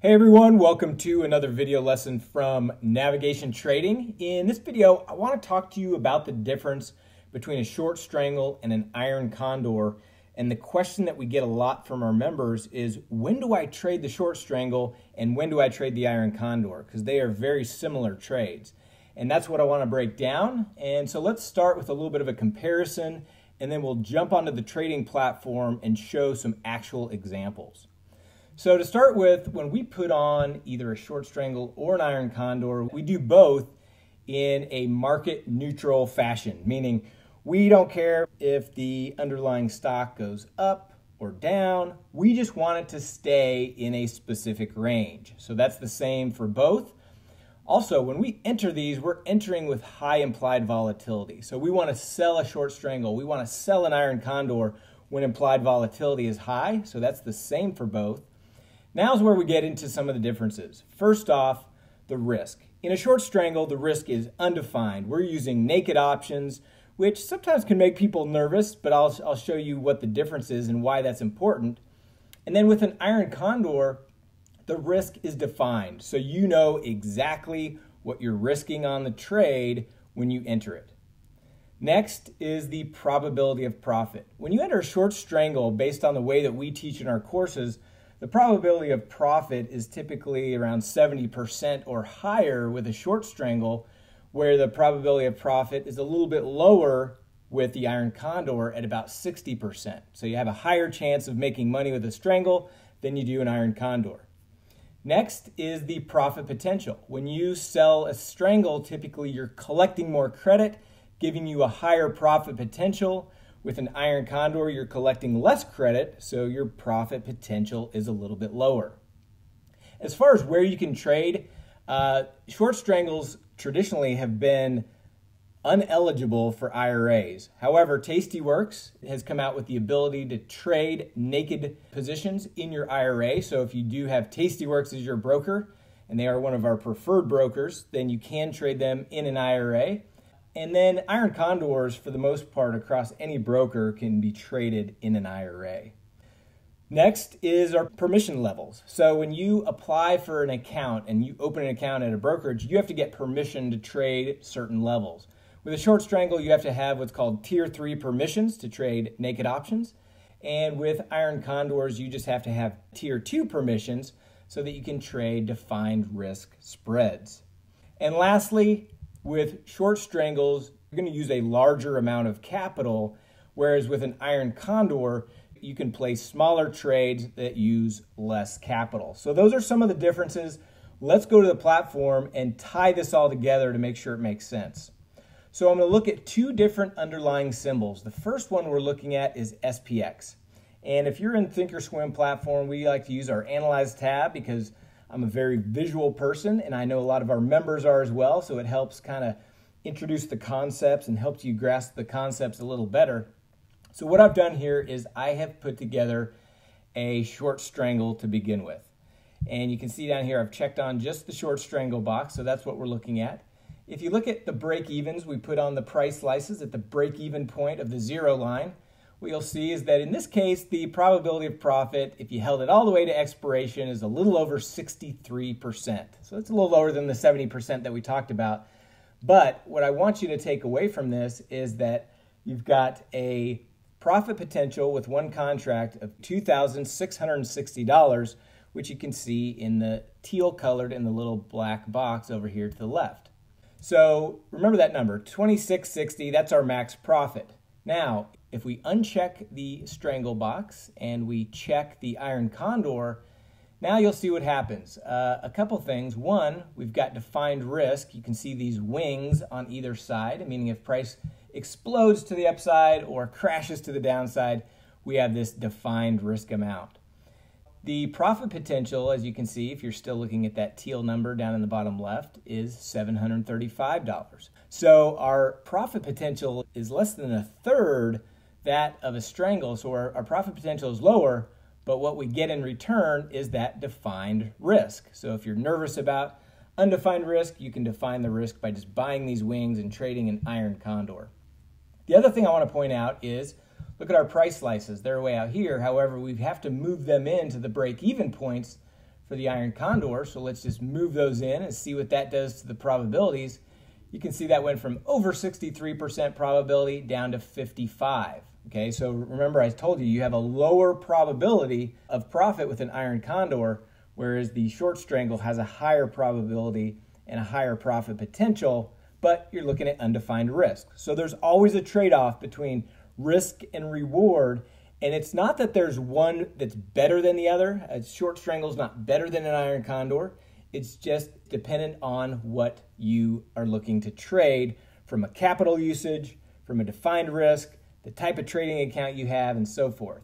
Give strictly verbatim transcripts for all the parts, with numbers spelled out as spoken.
Hey everyone, welcome to another video lesson from Navigation Trading. In this video, I want to talk to you about the difference between a short strangle and an iron condor. And the question that we get a lot from our members is, when do I trade the short strangle and when do I trade the iron condor? Because they are very similar trades. And that's what I want to break down. And so let's start with a little bit of a comparison, and then we'll jump onto the trading platform and show some actual examples. So to start with, when we put on either a short strangle or an iron condor, we do both in a market neutral fashion, meaning we don't care if the underlying stock goes up or down. We just want it to stay in a specific range. So that's the same for both. Also, when we enter these, we're entering with high implied volatility. So we want to sell a short strangle. We want to sell an iron condor when implied volatility is high. So that's the same for both. Now's where we get into some of the differences. First off, the risk. In a short strangle, the risk is undefined. We're using naked options, which sometimes can make people nervous, but I'll, I'll show you what the difference is and why that's important. And then with an iron condor, the risk is defined. So you know exactly what you're risking on the trade when you enter it. Next is the probability of profit. When you enter a short strangle, based on the way that we teach in our courses, the probability of profit is typically around seventy percent or higher with a short strangle, where the probability of profit is a little bit lower with the iron condor at about sixty percent. So you have a higher chance of making money with a strangle than you do an iron condor. Next is the profit potential. When you sell a strangle, typically you're collecting more credit, giving you a higher profit potential. With an iron condor, you're collecting less credit, so your profit potential is a little bit lower. As far as where you can trade, uh, short strangles traditionally have been uneligible for I R As. However, Tastyworks has come out with the ability to trade naked positions in your I R A. So if you do have Tastyworks as your broker, and they are one of our preferred brokers, then you can trade them in an I R A. And then iron condors, for the most part, across any broker can be traded in an I R A. Next is our permission levels. So when you apply for an account and you open an account at a brokerage, you have to get permission to trade certain levels. With a short strangle, you have to have what's called tier three permissions to trade naked options. And with iron condors, you just have to have tier two permissions so that you can trade defined risk spreads. And lastly, with short strangles, you're going to use a larger amount of capital, whereas with an iron condor, you can place smaller trades that use less capital. So those are some of the differences. Let's go to the platform and tie this all together to make sure it makes sense. So I'm going to look at two different underlying symbols. The first one we're looking at is S P X. And if you're in ThinkOrSwim platform, we like to use our Analyze tab because I'm a very visual person, and I know a lot of our members are as well, so it helps kind of introduce the concepts and helps you grasp the concepts a little better. So what I've done here is I have put together a short strangle to begin with. And you can see down here I've checked on just the short strangle box, so that's what we're looking at. If you look at the break-evens, we put on the price slices at the break-even point of the zero line. What you'll see is that in this case, the probability of profit, if you held it all the way to expiration, is a little over sixty-three percent. So it's a little lower than the seventy percent that we talked about. But what I want you to take away from this is that you've got a profit potential with one contract of two thousand six hundred sixty dollars, which you can see in the teal colored and the little black box over here to the left. So remember that number, twenty-six sixty, that's our max profit. Now, if we uncheck the strangle box and we check the iron condor, now you'll see what happens. Uh, a couple things. One, we've got defined risk. You can see these wings on either side, meaning if price explodes to the upside or crashes to the downside, we have this defined risk amount. The profit potential, as you can see, if you're still looking at that teal number down in the bottom left, is seven hundred thirty-five dollars. So our profit potential is less than a third that of a strangle, so our, our profit potential is lower, but what we get in return is that defined risk. So if you're nervous about undefined risk, you can define the risk by just buying these wings and trading an iron condor. The other thing I want to point out is, look at our price slices. They're way out here. However, we have to move them into the break-even points for the Iron Condor. So let's just move those in and see what that does to the probabilities. You can see that went from over sixty-three percent probability down to fifty-five. Okay, so remember I told you, you have a lower probability of profit with an Iron Condor, whereas the Short Strangle has a higher probability and a higher profit potential, but you're looking at undefined risk. So there's always a trade-off between risk and reward, and it's not that there's one that's better than the other. A Short Strangle is not better than an Iron Condor. It's just dependent on what you are looking to trade from a capital usage, from a defined risk, the type of trading account you have, and so forth.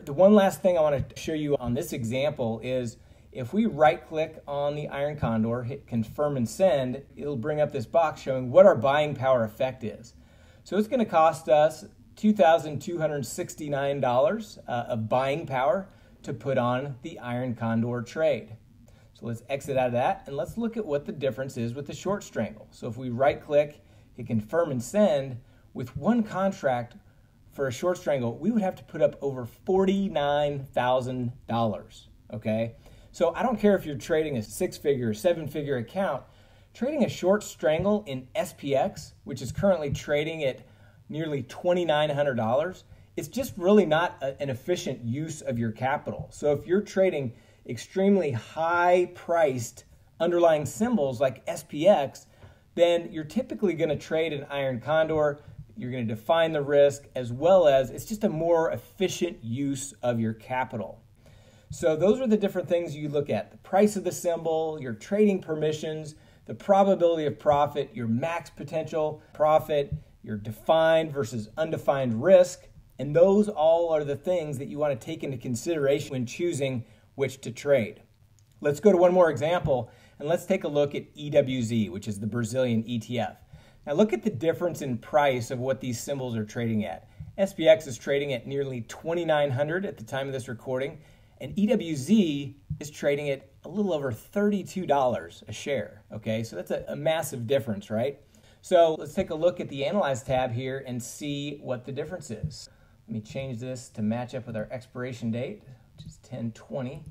The one last thing I want to show you on this example is if we right-click on the Iron Condor, hit confirm and send, it'll bring up this box showing what our buying power effect is. So it's going to cost us two thousand two hundred sixty-nine dollars uh, of buying power to put on the Iron Condor trade. So let's exit out of that and let's look at what the difference is with the Short Strangle. So if we right-click, hit confirm and send, with one contract for a Short Strangle, we would have to put up over forty-nine thousand dollars, okay? So I don't care if you're trading a six-figure or seven-figure account, trading a Short Strangle in S P X, which is currently trading at nearly twenty-nine hundred dollars, it's just really not a, an efficient use of your capital. So if you're trading extremely high-priced underlying symbols like S P X, then you're typically gonna trade an Iron Condor, you're gonna define the risk, as well as it's just a more efficient use of your capital. So those are the different things you look at: the price of the symbol, your trading permissions, the probability of profit, your max potential profit, your defined versus undefined risk, and those all are the things that you wanna take into consideration when choosing which to trade. Let's go to one more example, and let's take a look at E W Z, which is the Brazilian E T F. Now look at the difference in price of what these symbols are trading at. S P X is trading at nearly twenty-nine hundred dollars at the time of this recording, and E W Z is trading at a little over thirty-two dollars a share, okay? So that's a, a massive difference, right? So let's take a look at the Analyze tab here and see what the difference is. Let me change this to match up with our expiration date, which is ten twenty,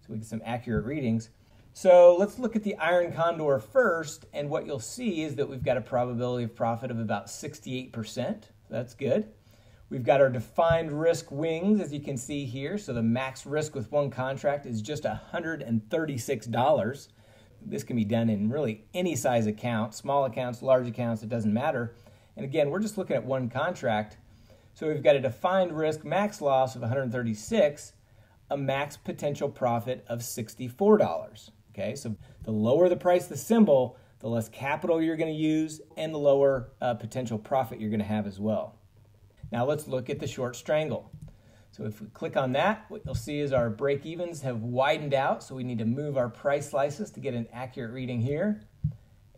so we get some accurate readings. So let's look at the Iron Condor first, and what you'll see is that we've got a probability of profit of about sixty-eight percent. That's good. We've got our defined risk wings, as you can see here. So the max risk with one contract is just one hundred thirty-six dollars. This can be done in really any size account, small accounts, large accounts, it doesn't matter. And again, we're just looking at one contract. So we've got a defined risk max loss of one hundred thirty-six dollars, a max potential profit of sixty-four dollars. Okay, so the lower the price of the symbol, the less capital you're going to use and the lower uh, potential profit you're going to have as well. Now let's look at the Short Strangle. So if we click on that, what you'll see is our break-evens have widened out, so we need to move our price slices to get an accurate reading here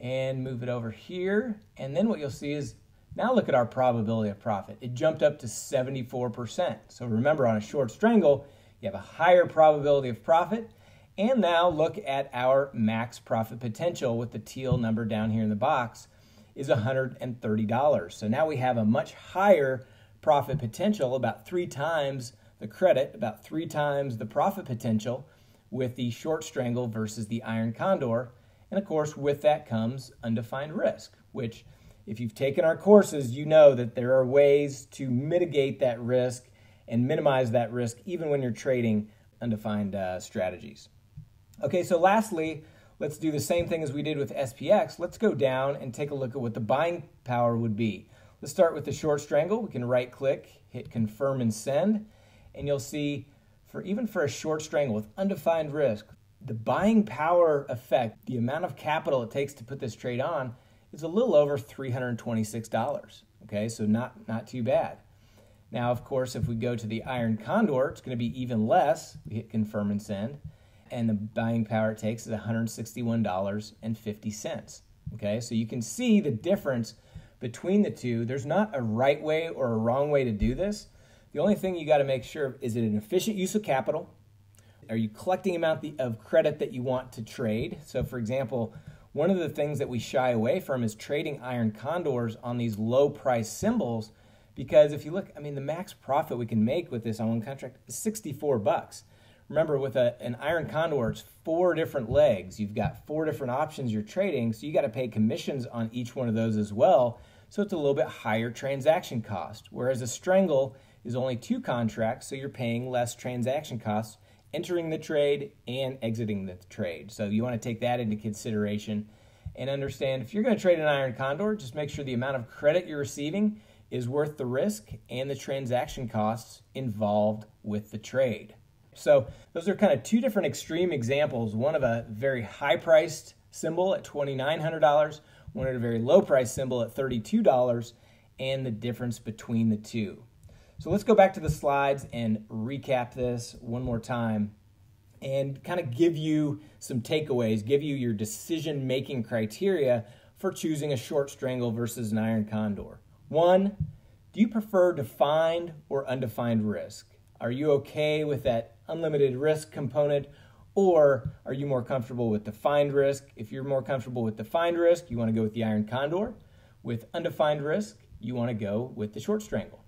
and move it over here. And then what you'll see is, now look at our probability of profit. It jumped up to seventy-four percent. So remember, on a Short Strangle, you have a higher probability of profit. And now look at our max profit potential with the teal number down here in the box is one hundred thirty dollars. So now we have a much higher profit potential, about three times the credit, about three times the profit potential with the Short Strangle versus the Iron Condor. And of course, with that comes undefined risk, which if you've taken our courses, you know that there are ways to mitigate that risk and minimize that risk even when you're trading undefined uh, strategies. Okay, so lastly, let's do the same thing as we did with S P X. Let's go down and take a look at what the buying power would be. Let's start with the Short Strangle. We can right-click, hit confirm and send, and you'll see for even for a Short Strangle with undefined risk, the buying power effect, the amount of capital it takes to put this trade on, is a little over three hundred twenty-six dollars. Okay, so not, not too bad. Now, of course, if we go to the Iron Condor, it's going to be even less. We hit confirm and send, and the buying power it takes is one hundred sixty-one dollars and fifty cents, okay? So you can see the difference between the two. There's not a right way or a wrong way to do this. The only thing you gotta make sure of, is it an efficient use of capital? Are you collecting amount of credit that you want to trade? So for example, one of the things that we shy away from is trading Iron Condors on these low price symbols, because if you look, I mean, the max profit we can make with this on one contract is sixty-four bucks. Remember, with a, an Iron Condor, it's four different legs. You've got four different options you're trading, so you got to pay commissions on each one of those as well. So it's a little bit higher transaction cost. Whereas a Strangle is only two contracts, so you're paying less transaction costs entering the trade and exiting the trade. So you want to take that into consideration and understand if you're going to trade an Iron Condor, just make sure the amount of credit you're receiving is worth the risk and the transaction costs involved with the trade. So those are kind of two different extreme examples, one of a very high-priced symbol at twenty-nine hundred dollars, one at a very low-priced symbol at thirty-two dollars, and the difference between the two. So let's go back to the slides and recap this one more time and kind of give you some takeaways, give you your decision-making criteria for choosing a short strangle versus an Iron Condor. One, do you prefer defined or undefined risk? Are you okay with that unlimited risk component, or are you more comfortable with defined risk? If you're more comfortable with defined risk, you want to go with the Iron Condor. With undefined risk, you want to go with the short strangle.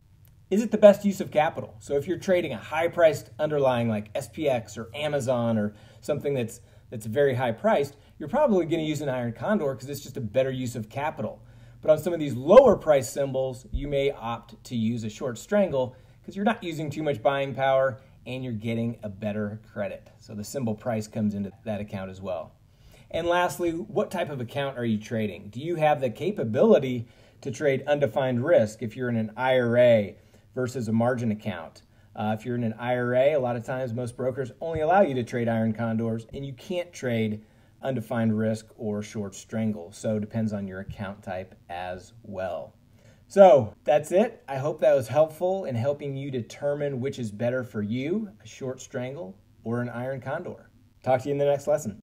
Is it the best use of capital? So if you're trading a high-priced underlying like S P X or Amazon or something that's, that's very high-priced, you're probably going to use an Iron Condor because it's just a better use of capital. But on some of these lower-priced symbols, you may opt to use a short strangle because you're not using too much buying power and you're getting a better credit. So the symbol price comes into that account as well. And lastly, what type of account are you trading? Do you have the capability to trade undefined risk if you're in an I R A, versus a margin account? Uh, if you're in an I R A, a lot of times most brokers only allow you to trade Iron Condors and you can't trade undefined risk or short strangle. So it depends on your account type as well. So that's it. I hope that was helpful in helping you determine which is better for you, a short strangle or an Iron Condor. Talk to you in the next lesson.